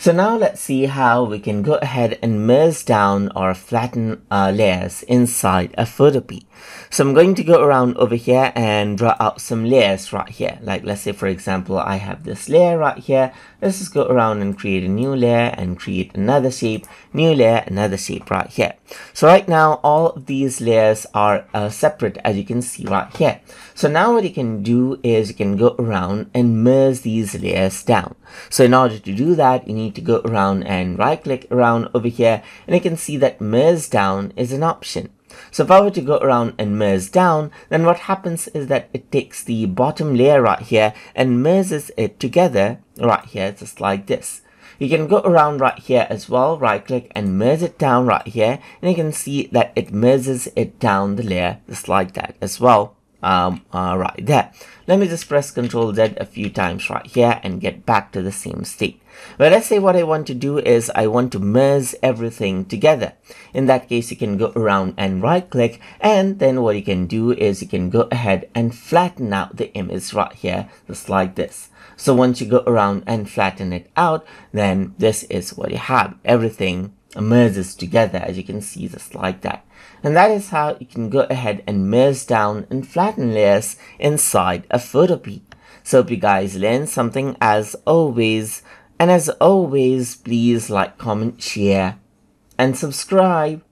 So now let's see how we can go ahead and merge down or flatten our layers inside a Photopea. So I'm going to go around over here and draw out some layers right here. Like let's say for example, I have this layer right here. Let's just go around and create a new layer and create another shape, new layer, another shape right here. So right now, all of these layers are separate as you can see right here. So now what you can do is you can go around and merge these layers down. So in order to do that, you need to go around and right click around over here, and you can see that merge down is an option. So if I were to go around and merge down, then what happens is that it takes the bottom layer right here and merges it together right here, just like this. You can go around right here as well, right click and merge it down right here, and you can see that it merges it down the layer just like that as well. Right there. Let me just press Ctrl Z a few times right here and get back to the same state. But let's say what I want to do is I want to merge everything together. In that case, you can go around and right click, and then what you can do is you can go ahead and flatten out the image right here, just like this. So once you go around and flatten it out, then this is what you have. Everything merges together as you can see, just like that. And that is how you can go ahead and merge down and flatten layers inside a Photopea. So hope you guys learned something as always. And as always, please like, comment, share, and subscribe.